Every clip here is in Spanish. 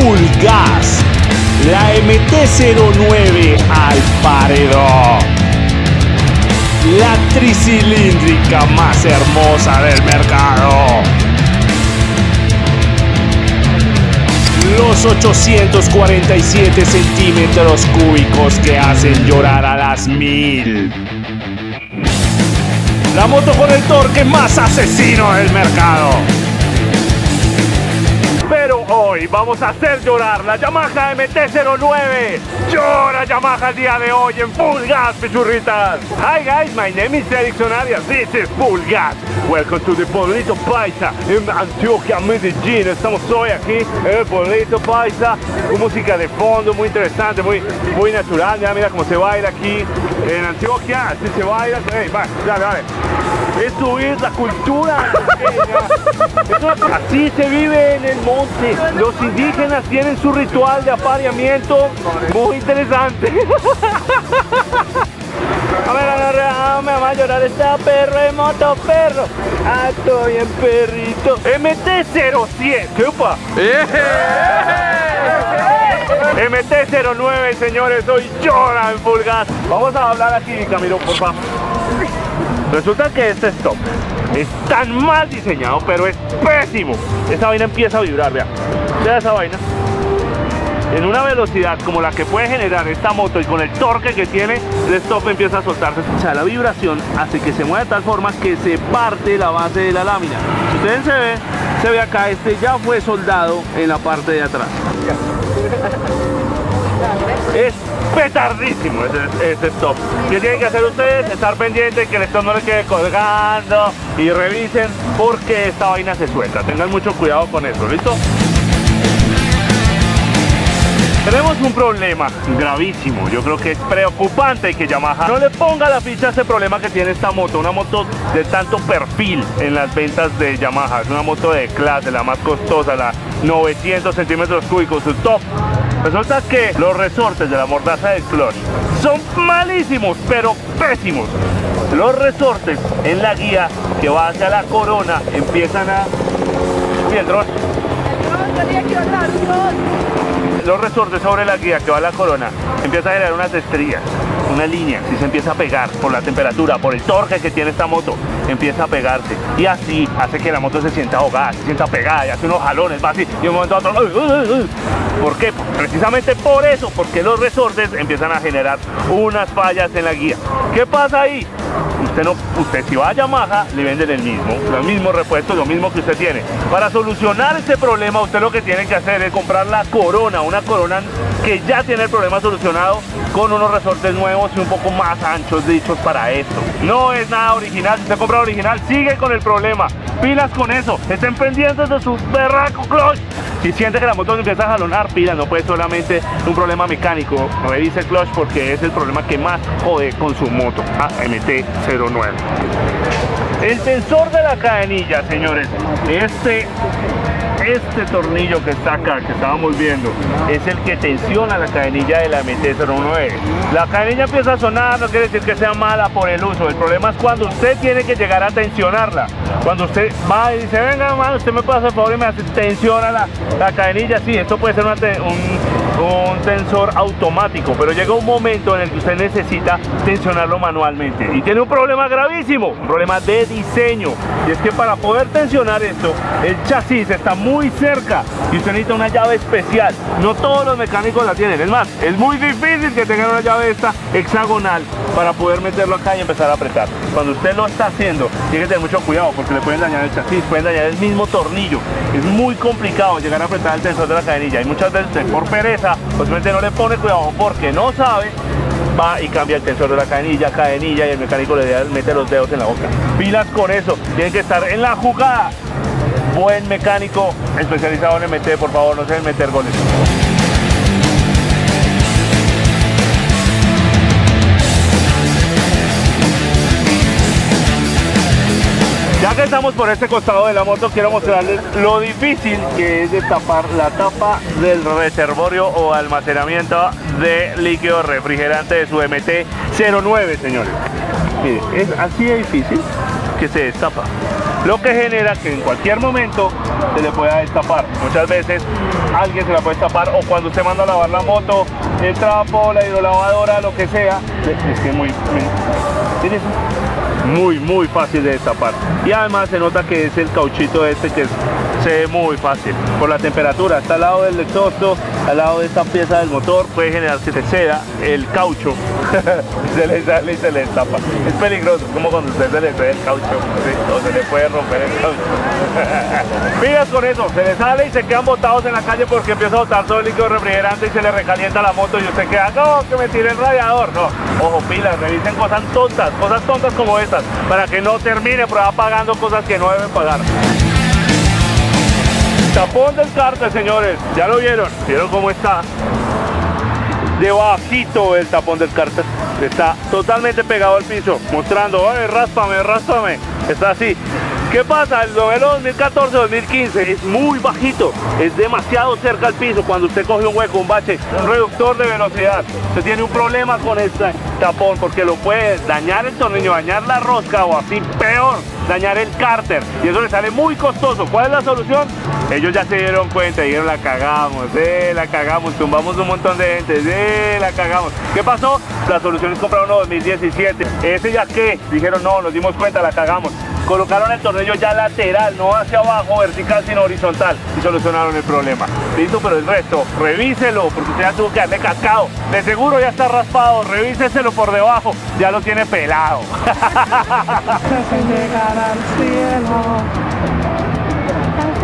Full Gas, la MT-09 al paredón. La tricilíndrica más hermosa del mercado. Los 847 centímetros cúbicos que hacen llorar a las 1000. La moto con el torque más asesino del mercado. Pero hoy vamos a hacer llorar la Yamaha MT-09. Llora Yamaha el día de hoy en Full Gas, pichurritas. Hi guys, my name is Edison Arias. This is Full Gas. Welcome to the Bonito Paisa en Antioquia, Medellín. Estamos hoy aquí en el Bonito Paisa. Música de fondo muy interesante, muy natural. Mira cómo se baila aquí en Antioquia. Así se baila. Hey, dale. Eso es la cultura. Así se vive en el monte. Los indígenas tienen su ritual de apareamiento muy interesante. Me va a llorar esta perro de moto, perro. Ah, estoy en perrito. MT-07. ¿Qué opa? MT-09, señores, hoy llora en Full Gas. Vamos a hablar aquí, Camilo, por favor. Resulta que este stop es tan mal diseñado, pero es pésimo. Esta vaina empieza a vibrar, vea. Vea esa vaina. En una velocidad como la que puede generar esta moto y con el torque que tiene, el stop empieza a soltarse. O sea, la vibración hace que se mueva de tal forma que se parte la base de la lámina. Si ustedes se ve acá, este ya fue soldado en la parte de atrás. Es petardísimo ese stop. ¿Qué tienen que hacer ustedes? Estar pendientes que el stop no le quede colgando y revisen porque esta vaina se suelta. Tengan mucho cuidado con eso, ¿listo? Tenemos un problema gravísimo. Yo creo que es preocupante que Yamaha no le ponga la ficha a ese problema que tiene esta moto. Una moto de tanto perfil en las ventas de Yamaha. Es una moto de clase, la más costosa, la 900 centímetros cúbicos, su top. Resulta que los resortes de la mordaza del clutch son malísimos, pero pésimos. Los resortes en la guía que va hacia la corona empiezan a... Uy, el dron. Los resortes sobre la guía que va a la corona empieza a generar unas estrías, una línea, si se empieza a pegar por la temperatura, por el torque que tiene esta moto, empieza a pegarse y así hace que la moto se sienta ahogada, se sienta pegada y hace unos jalones, va así y de un momento a otro. ¿Por qué? Precisamente por eso, porque los resortes empiezan a generar unas fallas en la guía. ¿Qué pasa ahí? Usted si va a Yamaha le venden los mismos repuestos, lo mismo que usted tiene. Para solucionar este problema usted lo que tiene que hacer es comprar la corona, una corona que ya tiene el problema solucionado con unos resortes nuevos y un poco más anchos dichos para esto. No es nada original, si usted compra original sigue con el problema. Pilas con eso, estén pendientes de su berraco clutch. Si siente que la moto se empieza a jalonar, pilas, no puede solamente un problema mecánico. Revise el clutch porque es el problema que más jode con su moto. MT-09. El tensor de la cadenilla, señores, este tornillo que está acá, que estábamos viendo, es el que tensiona la cadenilla de la MT-09. La cadenilla empieza a sonar, no quiere decir que sea mala por el uso. El problema es cuando usted tiene que llegar a tensionarla. Cuando usted va y dice, venga, mano, usted me pasa el favor y me hace, tensiona la cadenilla. Sí, esto puede ser un tensor automático, pero llega un momento en el que usted necesita tensionarlo manualmente y tiene un problema gravísimo, un problema de diseño, y es que para poder tensionar esto, el chasis está muy cerca y usted necesita una llave especial. No todos los mecánicos la tienen, es más, es muy difícil que tengan una llave esta hexagonal para poder meterlo acá y empezar a apretar. Cuando usted lo está haciendo, tiene que tener mucho cuidado porque le pueden dañar el chasis, pueden dañar el mismo tornillo. Es muy complicado llegar a apretar el tensor de la cadenilla y muchas veces por pereza posiblemente no le pone cuidado porque no sabe, va y cambia el tensor de la cadenilla y el mecánico le mete los dedos en la boca. Pilas con eso, tienen que estar en la jugada. Buen mecánico especializado en MT, por favor, no se deben meter goles. Ya que estamos por este costado de la moto, quiero mostrarles lo difícil que es destapar la tapa del reservorio o almacenamiento de líquido refrigerante de su MT-09, señores. Miren, es así de difícil que se destapa, lo que genera que en cualquier momento se le pueda destapar. Muchas veces alguien se la puede tapar, o cuando usted manda a lavar la moto, el trapo, la hidrolavadora, lo que sea. Es que muy fácil de destapar, y además se nota que es el cauchito este que se ve muy fácil por la temperatura. Está al lado del exhausto, al lado de esta pieza del motor, puede generar que se ceda el caucho. Se le sale y se le destapa. Es peligroso, como cuando usted se le cede el caucho, ¿sí? O se le puede romper el caucho. Pilas con eso, se le sale y se quedan botados en la calle porque empieza a botar todo el líquido refrigerante y se le recalienta la moto y usted queda, no, que me tire el radiador. No, ojo, pilas, revisen cosas tontas como esta, para que no termine pagando cosas que no deben pagar. Tapón del cárter, señores, ya lo vieron, vieron cómo está debajito el tapón del cárter, está totalmente pegado al piso, mostrando, ay, ráspame, está así. ¿Qué pasa? El modelo 2014-2015 es muy bajito, es demasiado cerca al piso. Cuando usted coge un hueco, un bache, un reductor de velocidad, usted tiene un problema con este tapón porque lo puede dañar el tornillo, dañar la rosca o así peor, dañar el cárter, y eso le sale muy costoso. ¿Cuál es la solución? Ellos ya se dieron cuenta, dijeron la cagamos, tumbamos un montón de gente, la cagamos. ¿Qué pasó? La solución es comprar uno 2017, ese ya que dijeron no, nos dimos cuenta, la cagamos. Colocaron el tornillo ya lateral, no hacia abajo vertical sino horizontal, y solucionaron el problema. Listo, pero el resto, revíselo, porque usted ya tuvo que darle cascado. De seguro ya está raspado, revíseselo por debajo, ya lo tiene pelado. Antes de llegar al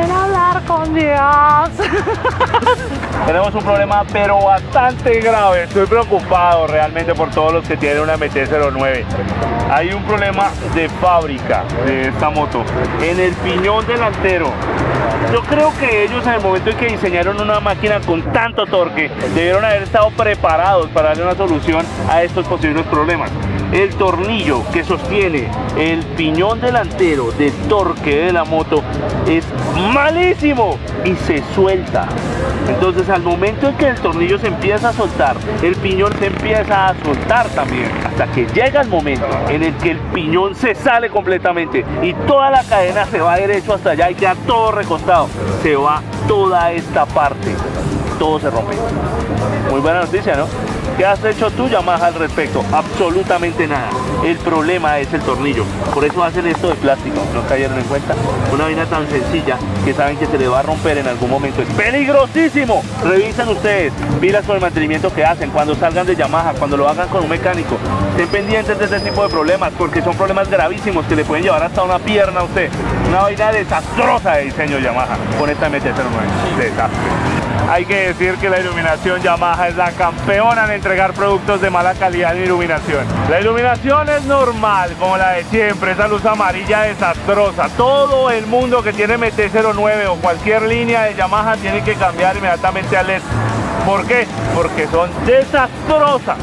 cielo, antes de hablar con Dios. Tenemos un problema pero bastante grave, estoy preocupado realmente por todos los que tienen una MT-09. Hay un problema de fábrica de esta moto, en el piñón delantero. Yo creo que ellos en el momento en que diseñaron una máquina con tanto torque, debieron haber estado preparados para darle una solución a estos posibles problemas. El tornillo que sostiene el piñón delantero del torque de la moto es malísimo y se suelta. Entonces al momento en que el tornillo se empieza a soltar, el piñón se empieza a soltar también, hasta que llega el momento en el que el piñón se sale completamente y toda la cadena se va derecho hasta allá y queda todo recostado. Se va toda esta parte, todo se rompe. Muy buena noticia, ¿no? ¿Qué has hecho tú, Yamaha, al respecto? Absolutamente nada. El problema es el tornillo. Por eso hacen esto de plástico. ¿No cayeron en cuenta? Una vaina tan sencilla que saben que se le va a romper en algún momento. ¡Es peligrosísimo! Revisen ustedes. Pilas con el mantenimiento que hacen cuando salgan de Yamaha, cuando lo hagan con un mecánico. Estén pendientes de este tipo de problemas porque son problemas gravísimos que le pueden llevar hasta una pierna a usted. Una vaina desastrosa de diseño Yamaha con esta MT-09. Desastre. Hay que decir que la iluminación Yamaha es la campeona en entregar productos de mala calidad en iluminación. La iluminación es normal, como la de siempre, esa luz amarilla desastrosa. Todo el mundo que tiene MT-09 o cualquier línea de Yamaha tiene que cambiar inmediatamente a LED. ¿Por qué? Porque son desastrosas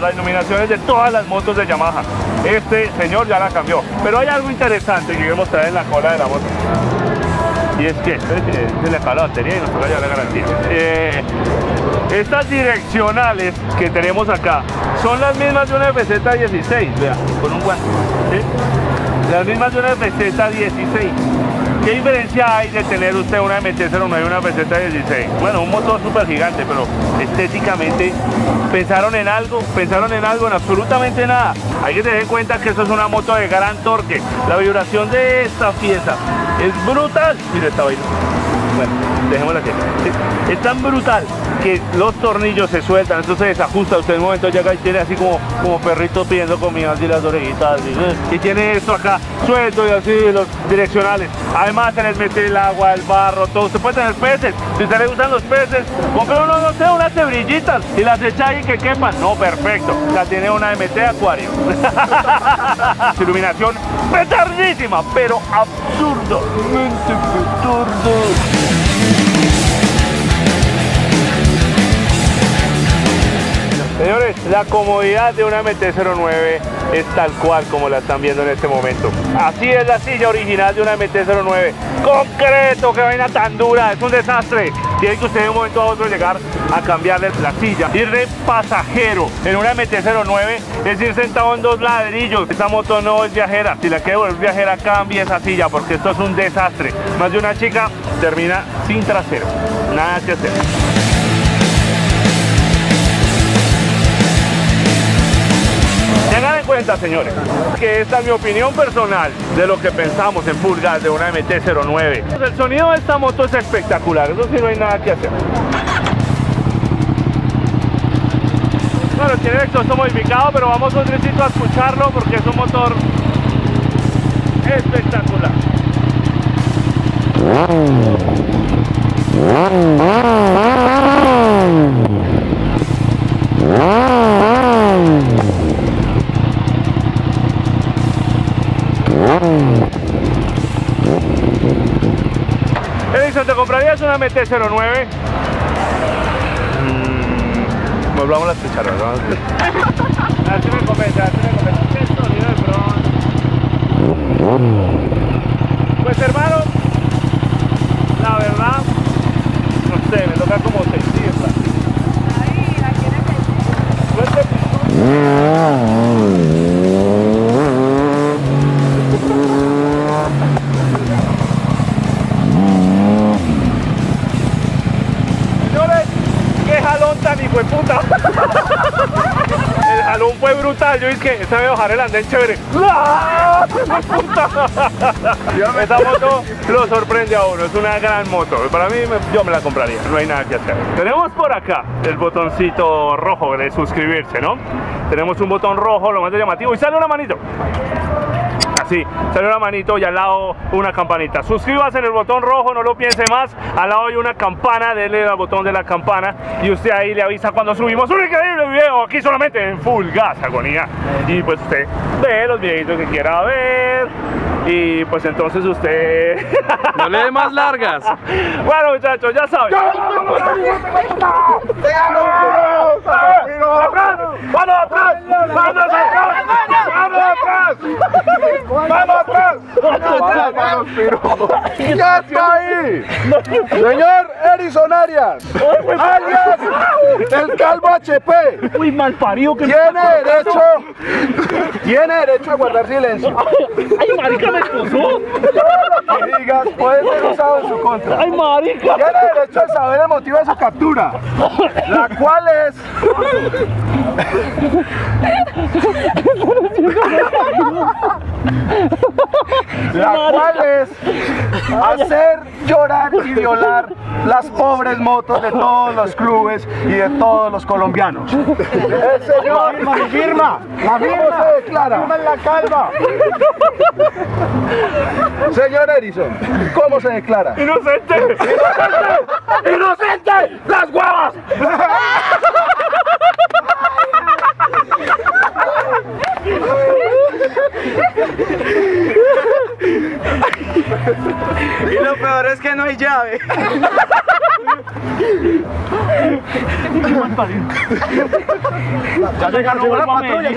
las iluminaciones de todas las motos de Yamaha. Este señor ya la cambió. Pero hay algo interesante que voy a mostrar en la cola de la moto. Y es que se le acaba la batería y nos toca llevar la garantía. Estas direccionales que tenemos acá son las mismas de una FZ16, vea, con un guante, ¿sí? Las mismas de una FZ16. ¿Qué diferencia hay de tener usted una MT-09 y una FZ16? Bueno, un motor súper gigante, pero estéticamente pensaron en algo, en absolutamente nada. Hay que tener en cuenta que eso es una moto de gran torque. La vibración de esta pieza es brutal. Mira esta vaina. Bueno, dejémosla aquí. Es tan brutal que los tornillos se sueltan, entonces desajusta. Usted en un momento llega y tiene así como perrito pidiendo comida, así las orejitas, así. Y tiene esto acá suelto y así los direccionales. Además tenés que meter el agua, el barro, todo. Usted puede tener peces. Si usted le gustan los peces, compre uno, no sé, unas cebrillitas y las echa ahí que quepan. No, perfecto. Ya tiene una MT Acuario. Iluminación petardísima, pero absurdamente petardo. Señores, La comodidad de una MT-09 es tal cual como la están viendo en este momento. Así es la silla original de una MT-09. ¡Concreto! ¡Qué vaina tan dura! ¡Es un desastre! Tiene que usted de un momento a otro llegar a cambiarle la silla. Ir de pasajero en una MT-09 es ir sentado en dos ladrillos. Esta moto no es viajera. Si la quiere volver viajera, cambie esa silla porque esto es un desastre. Más de una chica termina sin trasero. Nada que hacer. Tengan en cuenta, señores, que esta es mi opinión personal de lo que pensamos en Full Gas de una MT-09. El sonido de esta moto es espectacular, eso sí no hay nada que hacer. Bueno, tiene el exhausto modificado, pero vamos un ratito a escucharlo porque es un motor espectacular. Edison, ¿te comprarías una MT-09? Volvamos a escuchar, ¿verdad? A ver si me comenta, ¿qué sonido de pronto? Pues hermano, la verdad, no sé, me toca como sentirla. Ahí, ¿la quieres sentir? Puta. El jalón fue brutal, yo dije que esta me bajaré el andén chévere. Esta moto lo sorprende a uno, es una gran moto. Para mí, yo me la compraría, no hay nada que hacer. Tenemos por acá el botoncito rojo de suscribirse, ¿no? Tenemos un botón rojo, lo más llamativo, y sale una manito. Sí, sale una manito y al lado una campanita. Suscríbase en el botón rojo, no lo piense más. Al lado hay una campana, denle al botón de la campana y usted ahí le avisa cuando subimos un increíble video aquí solamente en Full Gas Agonía. Y pues usted ve los videitos que quiera ver. Y pues entonces usted... No le dé más largas. Bueno muchachos, ya saben. ¡Vamos atrás! ¡Vamos atrás! ¡Vamos atrás! ¡Vamos atrás! ¡Ya está ahí! Señor Edison Arias, alias el calvo HP. Uy, mal parido que tiene derecho a guardar silencio. Ay, marica, me esposó. Que digas, puede ser usado en su contra. Ay, marica. Tiene derecho a saber el motivo de su captura, la cual es... La cual es hacer llorar y violar las pobres motos de todos los clubes y de todos los colombianos. El señor la firma se declara. La firma en la calva. Señor Edison, ¿cómo se declara? Inocente. Inocente. Inocente. Las guavas. Y lo peor es que no hay llave. Ya llegó la patrulla.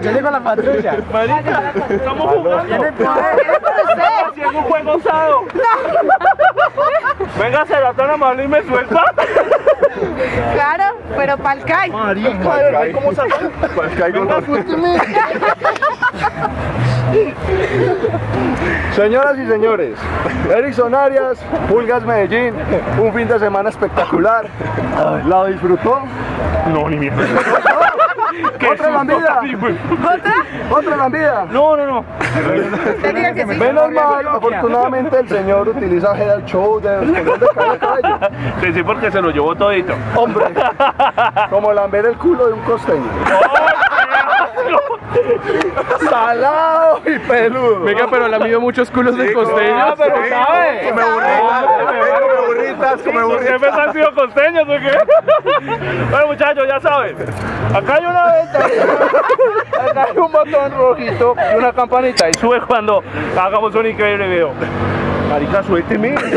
Ya llegó la patrulla. Marica, estamos jugando. Si es un juego osado. Venga, será tan amable y me suelta. Claro, pero pa'l cai. Marica, ¿cómo se hace? Pa'l cai no lo suélteme. Señoras y señores, Edison Arias, Full Gas Medellín, un fin de semana espectacular. ¿La disfrutó? No, ni mierda. ¿Otra bandida? ¿Otra bandida? No. Menos mal, afortunadamente el señor utiliza Head & Shoulders. Sí, porque se lo llevó todito. Hombre, como lamber el culo de un costeño. Salado y peludo. Venga, pero le mido muchos culos de costeños. Ah, pero ¿sabe? Come burritas, come burritas. ¿Siempre han sido costeños o qué? Bueno, muchachos, ya saben. Acá hay una venta. Acá hay un botón rojito y una campanita. Y sube cuando hagamos un increíble video. Marica, suélteme. Ustedes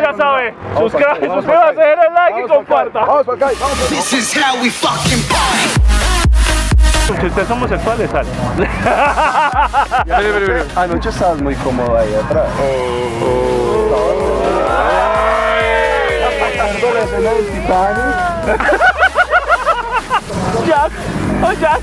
ya saben, suscríbanse, denle like y compartan. Vamos para acá, vamos para acá. This is how we fucking party. Si ustedes son homosexuales, sal. Anoche estabas muy cómodo ahí atrás. Pasando la escena del Titanic. Jack, oh Jack.